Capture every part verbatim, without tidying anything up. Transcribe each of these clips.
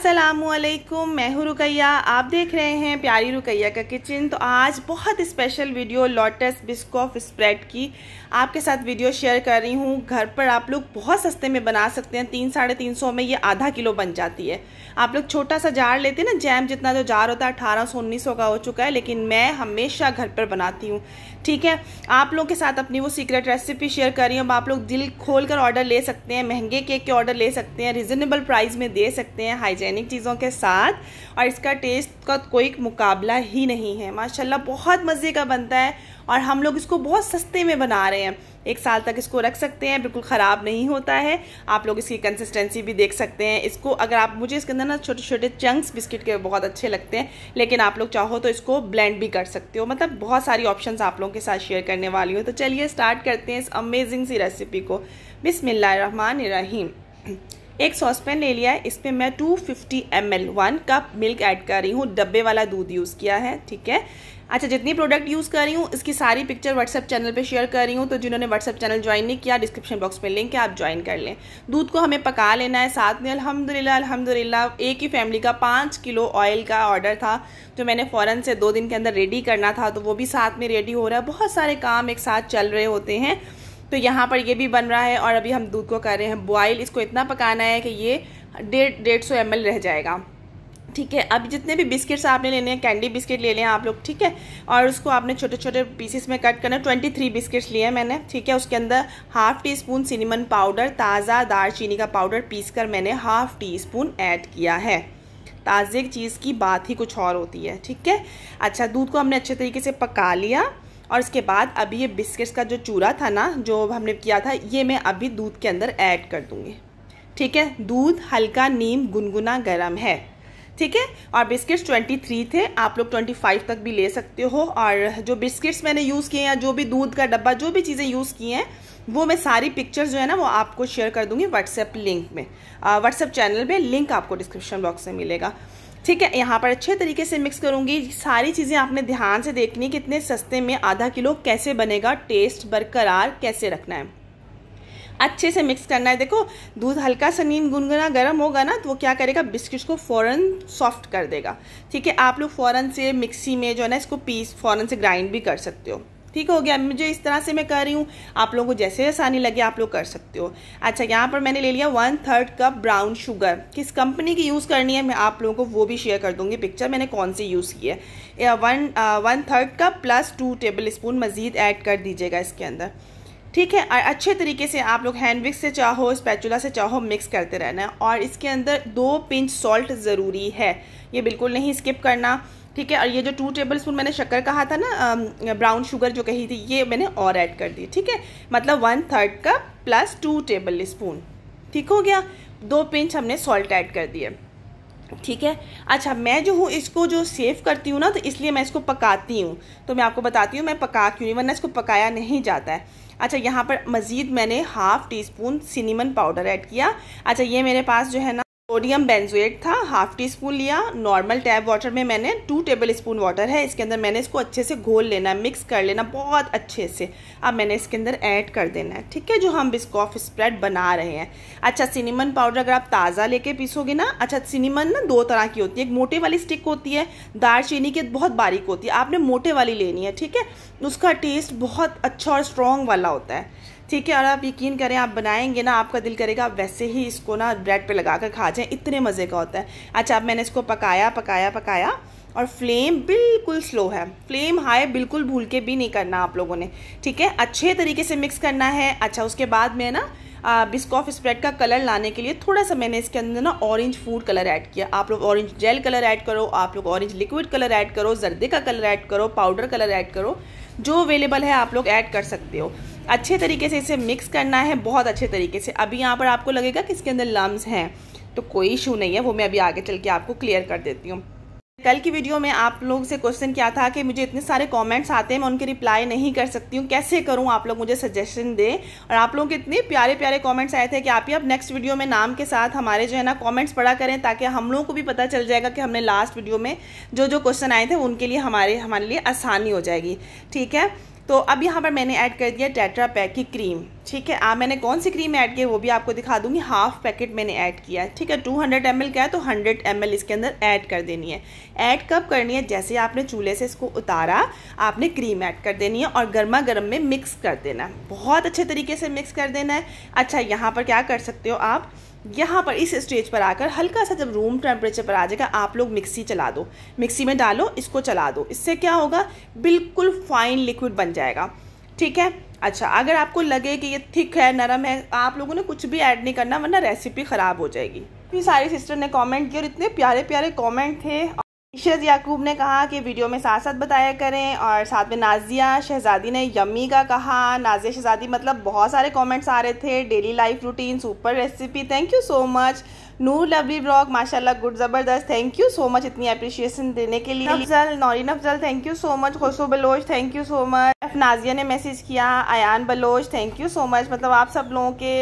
अस्सलामुअलैकुम, मैं हूँ रुकैया। आप देख रहे हैं प्यारी रुकैया का किचन। तो आज बहुत special video Lotus Biscoff spread की आपके साथ वीडियो शेयर कर रही हूँ। घर पर आप लोग बहुत सस्ते में बना सकते हैं। तीन साढ़े तीन सौ में ये आधा किलो बन जाती है। आप लोग छोटा सा जार लेते हैं ना, जैम जितना जो जार होता है, अठारह सौ उन्नीस सौ का हो चुका है, लेकिन मैं हमेशा घर पर बनाती हूँ। ठीक है, आप लोगों के साथ अपनी वो सीक्रेट रेसिपी शेयर कर रही हूँ। अब आप लोग दिल खोल कर ऑर्डर ले सकते हैं, महंगे केक के ऑर्डर ले सकते हैं, रिजनेबल प्राइस में दे सकते हैं, हाइजेनिक चीज़ों के साथ, और इसका टेस्ट का कोई मुकाबला ही नहीं है। माशाल्लाह बहुत मज़े का बनता है और हम लोग इसको बहुत सस्ते में बना रहे हैं। एक साल तक इसको रख सकते हैं, बिल्कुल ख़राब नहीं होता है। आप लोग इसकी कंसिस्टेंसी भी देख सकते हैं। इसको अगर आप, मुझे इसके अंदर ना छोटे छोटे चंक्स बिस्किट के बहुत अच्छे लगते हैं, लेकिन आप लोग चाहो तो इसको ब्लेंड भी कर सकते हो। मतलब बहुत सारी ऑप्शंस आप लोगों के साथ शेयर करने वाली हूँ। तो चलिए स्टार्ट करते हैं इस अमेजिंग सी रेसिपी को। बिस्मिल्लाहिर्रहमानिर्रहीम। एक सॉसपैन ले लिया है, इसमें मैं two fifty M L one cup milk add कर रही हूँ। डब्बे वाला दूध यूज़ किया है। ठीक है, अच्छा जितनी प्रोडक्ट यूज़ कर रही हूँ इसकी सारी पिक्चर व्हाट्सएप चैनल पे शेयर कर रही हूँ, तो जिन्होंने व्हाट्सएप चैनल ज्वाइन नहीं किया, डिस्क्रिप्शन बॉक्स में लिंक है, आप ज्वाइन कर लें। दूध को हमें पका लेना है साथ में। अल्हम्दुलिल्लाह अल्हम्दुलिल्लाह एक ही फैमिली का पाँच किलो ऑयल का ऑर्डर था, जो मैंने फ़ौरन से दो दिन के अंदर रेडी करना था, तो वो भी साथ में रेडी हो रहा है। बहुत सारे काम एक साथ चल रहे होते हैं, तो यहाँ पर ये भी बन रहा है। और अभी हम दूध को कर रहे हैं बॉयल। इसको इतना पकाना है कि ये डेढ़ डेढ़ सौ एम एल रह जाएगा। ठीक है, अब जितने भी बिस्किट्स आपने लेने हैं, कैंडी बिस्किट ले लें आप लोग। ठीक है, और उसको आपने छोटे छोटे पीसेस में कट करना है। ट्वेंटी थ्री बिस्किट्स लिए हैं मैंने। ठीक है, उसके अंदर half teaspoon cinnamon powder, ताज़ा दालचीनी का पाउडर पीस कर मैंने हाफ़ टी स्पून ऐड किया है। ताज़े चीज़ की बात ही कुछ और होती है। ठीक है, अच्छा दूध को हमने अच्छे तरीके से पका लिया, और इसके बाद अभी ये बिस्किट्स का जो चूरा था ना, जो हमने किया था, ये मैं अभी दूध के अंदर ऐड कर दूँगी। ठीक है, दूध हल्का नीम गुनगुना गर्म है। ठीक है, और बिस्किट्स ट्वेंटी थ्री थे, आप लोग ट्वेंटी फाइव तक भी ले सकते हो। और जो बिस्किट्स मैंने यूज़ किए हैं, जो भी दूध का डब्बा, जो भी चीज़ें यूज़ की हैं, वो मैं सारी पिक्चर्स जो है ना वो आपको शेयर कर दूँगी व्हाट्सएप लिंक में, व्हाट्सएप चैनल में। लिंक आपको डिस्क्रिप्शन बॉक्स में मिलेगा। ठीक है, यहाँ पर अच्छे तरीके से मिक्स करूँगी। सारी चीज़ें आपने ध्यान से देखनी है कि इतने सस्ते में आधा किलो कैसे बनेगा, टेस्ट बरकरार कैसे रखना है, अच्छे से मिक्स करना है। देखो दूध हल्का सा नीम गुनगुना गर्म होगा ना, तो वो क्या करेगा, बिस्किट्स को फ़ौरन सॉफ्ट कर देगा। ठीक है, आप लोग फ़ौरन से मिक्सी में जो है ना इसको पीस फ़ौरन से ग्राइंड भी कर सकते हो। ठीक हो गया, मुझे इस तरह से मैं कर रही हूँ, आप लोगों को जैसे आसानी लगे आप लोग कर सकते हो। अच्छा, यहाँ पर मैंने ले लिया one third cup brown sugar. किस कंपनी की यूज़ करनी है मैं आप लोगों को वो भी शेयर कर दूँगी पिक्चर, मैंने कौन सी यूज़ की है। One one third cup plus two tablespoon मज़ीद ऐड कर दीजिएगा इसके अंदर। ठीक है, और अच्छे तरीके से आप लोग हैंड विक्स से चाहो, स्पैचुला से चाहो, मिक्स करते रहना है। और इसके अंदर दो पिंच सॉल्ट ज़रूरी है, ये बिल्कुल नहीं स्किप करना। ठीक है, और ये जो टू टेबल स्पून मैंने शक्कर कहा था ना, ब्राउन शुगर जो कही थी, ये मैंने और ऐड कर दी। ठीक है, मतलब one third cup plus two tablespoon. ठीक हो गया, दो पिंच हमने सॉल्ट ऐड कर दिए। ठीक है, अच्छा मैं जो हूँ इसको जो सेव करती हूँ ना, तो इसलिए मैं इसको पकाती हूँ, तो मैं आपको बताती हूँ मैं पका क्यों नहीं, वरना इसको पकाया नहीं जाता है। अच्छा, यहाँ पर मज़ीद मैंने half teaspoon cinnamon powder add किया। अच्छा, ये मेरे पास जो है ना सोडियम बेंजोएट था, हाफ़ टी स्पून लिया। नॉर्मल टैप वाटर में मैंने टू टेबल स्पून वाटर है, इसके अंदर मैंने इसको अच्छे से घोल लेना, मिक्स कर लेना बहुत अच्छे से। अब मैंने इसके अंदर ऐड कर देना है। ठीक है, जो हम बिस्कॉफ स्प्रेड बना रहे हैं। अच्छा, सिनेमन पाउडर अगर आप ताज़ा लेके पीसोगे ना, अच्छा सिनेमन ना दो तरह की होती है, एक मोटे वाली स्टिक होती है, दालचीनी की बहुत बारीक होती है, आपने मोटे वाली लेनी है। ठीक है, उसका टेस्ट बहुत अच्छा और स्ट्रॉन्ग वाला होता है। ठीक है, और आप यकीन करें आप बनाएंगे ना, आपका दिल करेगा आप वैसे ही इसको ना ब्रेड पे लगा कर खा जाएं, इतने मज़े का होता है। अच्छा, अब मैंने इसको पकाया पकाया पकाया, और फ्लेम बिल्कुल स्लो है, फ्लेम हाई बिल्कुल भूल के भी नहीं करना आप लोगों ने। ठीक है, अच्छे तरीके से मिक्स करना है। अच्छा, उसके बाद मैं ना बिस्कॉफ स्प्रेड का कलर लाने के लिए थोड़ा सा मैंने इसके अंदर ना ऑरेंज फूड कलर ऐड किया। आप लोग ऑरेंज जेल कलर ऐड करो, आप लोग ऑरेंज लिक्विड कलर ऐड करो, जर्दे का कलर ऐड करो, पाउडर कलर ऐड करो, जो अवेलेबल है आप लोग ऐड कर सकते हो। अच्छे तरीके से इसे मिक्स करना है, बहुत अच्छे तरीके से। अभी यहाँ पर आपको लगेगा कि इसके अंदर लम्स हैं, तो कोई इशू नहीं है, वो मैं अभी आगे चल के आपको क्लियर कर देती हूँ। कल की वीडियो में आप लोगों से क्वेश्चन किया था कि मुझे इतने सारे कमेंट्स आते हैं, मैं उनके रिप्लाई नहीं कर सकती हूँ, कैसे करूँ, आप लोग मुझे सजेशन दें। और आप लोगों के इतने प्यारे प्यारे कमेंट्स आए थे कि आप ही अब नेक्स्ट वीडियो में नाम के साथ हमारे जो है ना कमेंट्स पढ़ा करें, ताकि हम लोगों को भी पता चल जाएगा कि हमने लास्ट वीडियो में जो जो क्वेश्चन आए थे उनके लिए हमारे हमारे लिए आसानी हो जाएगी। ठीक है, तो अब यहाँ पर मैंने ऐड कर दिया टेट्रा पैक की क्रीम। ठीक है। आ मैंने कौन सी क्रीम ऐड की है वो भी आपको दिखा दूंगी। हाफ पैकेट मैंने ऐड किया है, ठीक है। टू हंड्रेड एम एल का है तो हंड्रेड एम एल इसके अंदर ऐड कर देनी है। ऐड कब करनी है? जैसे आपने चूल्हे से इसको उतारा, आपने क्रीम ऐड कर देनी है और गर्मा गर्म में मिक्स कर देना है, बहुत अच्छे तरीके से मिक्स कर देना है। अच्छा, यहाँ पर क्या कर सकते हो आप, यहाँ पर इस स्टेज पर आकर हल्का सा जब रूम टेम्परेचर पर आ जाएगा, आप लोग मिक्सी चला दो, मिक्सी में डालो, इसको चला दो। इससे क्या होगा, बिल्कुल फाइन लिक्विड बन जाएगा, ठीक है। अच्छा, अगर आपको लगे कि ये थिक है, नरम है, आप लोगों ने कुछ भी ऐड नहीं करना वरना रेसिपी ख़राब हो जाएगी। फिर सारी सिस्टर ने कमेंट किए और इतने प्यारे प्यारे कमेंट थे। इशरत याकूब ने कहा कि वीडियो में साथ साथ बताया करें, और साथ में नाजिया शहज़ादी ने यम्मी का कहा। नाजिया शहज़ादी, मतलब बहुत सारे कमेंट्स आ रहे थे। Daily life routine, super recipe, thank you so much. Noor lovely blog, माशाल्लाह गुड, ज़बरदस्त, थैंक यू सो मच इतनी अप्रिशिएशन देने के लिए। Afzal, Naureen Afzal, thank you so much. Khushboo Baloch, thank you so much. F Nazia ने मैसेज किया। Ayan Baloch, thank you so much. मतलब आप सब लोगों के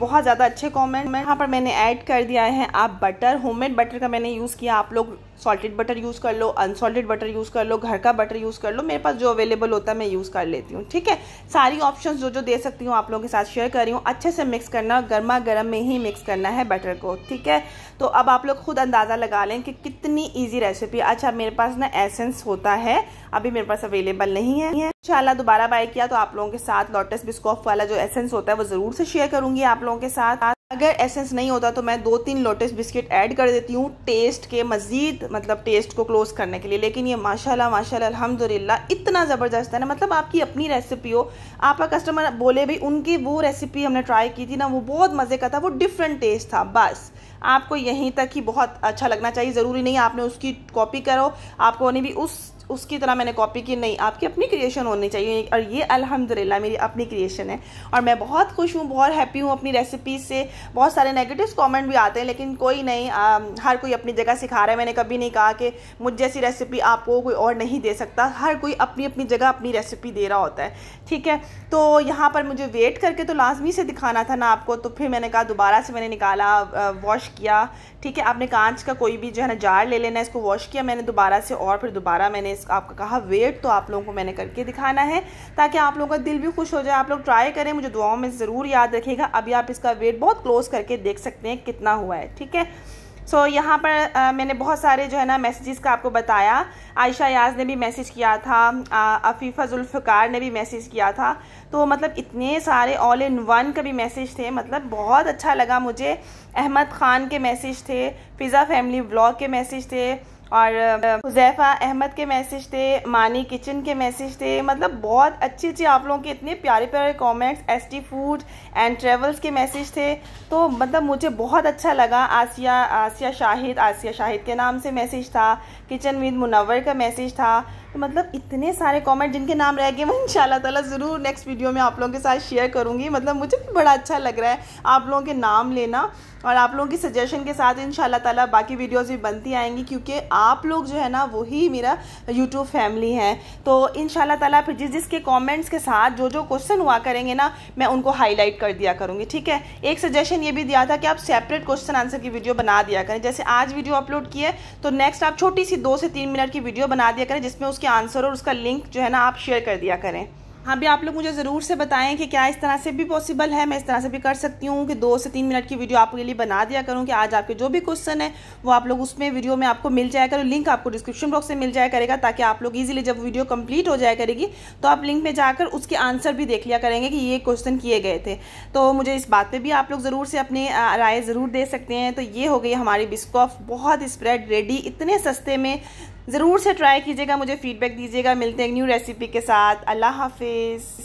बहुत ज़्यादा अच्छे कॉमेंट में यहाँ पर मैंने ऐड कर दिया है। आप बटर, होममेड बटर का मैंने यूज़ किया, आप लोग सॉल्टेड बटर यूज़ कर लो, अनसॉल्टेड बटर यूज़ कर लो, घर का बटर यूज़ कर लो, मेरे पास जो अवेलेबल होता है मैं यूज़ कर लेती हूँ, ठीक है। सारी ऑप्शंस जो जो दे सकती हूँ आप लोगों के साथ शेयर कर रही हूँ। अच्छे से मिक्स करना, गर्मा गर्म में ही मिक्स करना है बटर को, ठीक है। तो अब आप लोग खुद अंदाज़ा लगा लें कि कितनी ईजी रेसिपी। अच्छा, मेरे पास ना एसेंस होता है, अभी मेरे पास अवेलेबल नहीं है। इंशाल्लाह दोबारा बाय किया तो आप लोगों के साथ लोटस बिस्कॉफ वाला जो एसेंस होता है वो ज़रूर से शेयर करूँगी आप लोगों के साथ। अगर एसेंस नहीं होता तो मैं दो तीन लोटस बिस्किट ऐड कर देती हूँ टेस्ट के मज़ीद, मतलब टेस्ट को क्लोज़ करने के लिए। लेकिन ये माशाल्लाह माशाल्लाह अल्हम्दुलिल्लाह इतना ज़बरदस्त है ना, मतलब आपकी अपनी रेसिपी हो, आपका कस्टमर बोले भी उनकी वो रेसिपी हमने ट्राई की थी ना, वो बहुत मज़े का था, वो डिफरेंट टेस्ट था। बस आपको यहीं तक ही बहुत अच्छा लगना चाहिए, ज़रूरी नहीं आपने उसकी कॉपी करो, आपको नहीं भी उस उसकी तरह मैंने कॉपी की, नहीं, आपकी अपनी क्रिएशन होनी चाहिए। और ये अल्हम्दुलिल्लाह मेरी अपनी क्रिएशन है और मैं बहुत खुश हूँ, बहुत हैप्पी हूँ अपनी रेसिपी से। बहुत सारे नेगेटिव्स कमेंट भी आते हैं, लेकिन कोई नहीं, आ, हर कोई अपनी जगह सिखा रहा है। मैंने कभी नहीं कहा कि मुझ जैसी रेसिपी आपको कोई और नहीं दे सकता, हर कोई अपनी अपनी जगह अपनी रेसिपी दे रहा होता है, ठीक है। तो यहाँ पर मुझे वेट करके तो लाजमी से दिखाना था ना आपको, तो फिर मैंने कहा दोबारा से मैंने निकाला, वॉश किया, ठीक है। आपने कांच का कोई भी जो है ना जार ले लेना, इसको वॉश किया मैंने दोबारा से, और फिर दोबारा मैंने आपका कहा वेट तो आप लोगों को मैंने करके दिखाना है ताकि आप लोगों का दिल भी खुश हो जाए। आप लोग ट्राई करें, मुझे दुआओं में ज़रूर याद रखिएगा। अभी आप इसका वेट बहुत क्लोज करके देख सकते हैं कितना हुआ है, ठीक है। सो so, यहाँ पर आ, मैंने बहुत सारे जो है ना मैसेजेस का आपको बताया। आयशा याज ने भी मैसेज किया था, अफ़ीफ़ा जुल्फ़कार ने भी मैसेज किया था, तो मतलब इतने सारे ऑल इन वन का भी मैसेज थे, मतलब बहुत अच्छा लगा मुझे। अहमद ख़ान के मैसेज थे, फ़िज़ा फैमिली व्लॉग के मैसेज थे, और हुज़ैफ़ा अहमद के मैसेज थे, मानी किचन के मैसेज थे, मतलब बहुत अच्छी अच्छी आप लोगों के इतने प्यारे प्यारे comments. ST food and travels के मैसेज थे, तो मतलब मुझे बहुत अच्छा लगा। आसिया आसिया शाहिद आसिया शाहिद के नाम से मैसेज था, किचन विद मुनव्वर का मैसेज था, तो मतलब इतने सारे कमेंट जिनके नाम रह गए मैं इंशाल्लाह ताला ज़रूर नेक्स्ट वीडियो में आप लोगों के साथ शेयर करूँगी। मतलब मुझे भी बड़ा अच्छा लग रहा है आप लोगों के नाम लेना, और आप लोगों की सजेशन के साथ इंशाल्लाह ताला बाकी वीडियोज़ भी बनती आएंगी, क्योंकि आप लोग जो है ना वही मेरा यूट्यूब फैमिली है। तो इंशाल्लाह ताला फिर जिस जिसके कमेंट्स के साथ जो जो क्वेश्चन हुआ करेंगे ना, मैं उनको हाईलाइट कर दिया करूँगी, ठीक है। एक सजेशन ये भी दिया था कि आप सेपरेट क्वेश्चन आंसर की वीडियो बना दिया करें, जैसे आज वीडियो अपलोड की है तो नेक्स्ट आप छोटी सी दो से तीन मिनट की वीडियो बना दिया करें जिसमें उसके आंसर और उसका लिंक जो है ना आप शेयर कर दिया करें। हाँ भी आप लोग मुझे ज़रूर से बताएं कि क्या इस तरह से भी पॉसिबल है, मैं इस तरह से भी कर सकती हूँ कि दो से तीन मिनट की वीडियो आपके लिए बना दिया करूँ कि आज आपके जो भी क्वेश्चन है वो आप लोग उसमें वीडियो में आपको मिल जाएगा, और लिंक आपको डिस्क्रिप्शन बॉक्स में मिल जाया करेगा, ताकि आप लोग ईजिली जब वीडियो कंप्लीट हो जाया करेगी तो आप लिंक में जाकर उसके आंसर भी देख लिया करेंगे कि ये क्वेश्चन किए गए थे। तो मुझे इस बात पर भी आप लोग ज़रूर से अपनी राय ज़रूर दे सकते हैं। तो ये हो गई हमारी बिस्कॉफ बहुत स्प्रेड रेडी, इतने सस्ते में, ज़रूर से ट्राई कीजिएगा, मुझे फीडबैक दीजिएगा। मिलते हैं एक न्यू रेसिपी के साथ, अल्लाह हाफिज़।